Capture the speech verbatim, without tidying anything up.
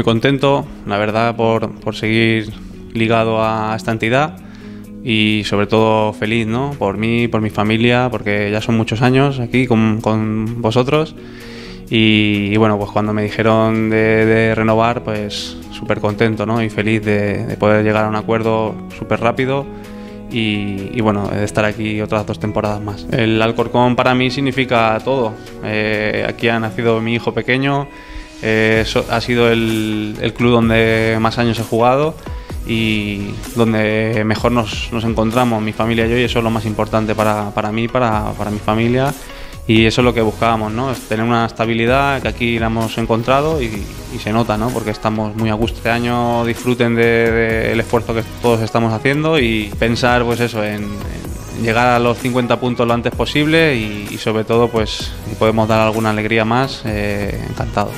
muy contento, la verdad, por, por seguir ligado a esta entidad y sobre todo feliz, ¿no? Por mí, por mi familia, porque ya son muchos años aquí con, con vosotros y, y bueno, pues cuando me dijeron de, de renovar, pues súper contento, ¿no? Y feliz de, de poder llegar a un acuerdo súper rápido y, y bueno, de estar aquí otras dos temporadas más. El Alcorcón para mí significa todo. Eh, aquí ha nacido mi hijo pequeño, eh, so, ha sido el, el club donde más años he jugado y donde mejor nos, nos encontramos, mi familia y yo, y eso es lo más importante para, para mí, para, para mi familia, y eso es lo que buscábamos, ¿no? Es tener una estabilidad que aquí la hemos encontrado y, y se nota, ¿no? Porque estamos muy a gusto. Este año disfruten del de, de esfuerzo que todos estamos haciendo y pensar, pues eso, en, en llegar a los cincuenta puntos lo antes posible y, y sobre todo, pues si podemos dar alguna alegría más, eh, encantado.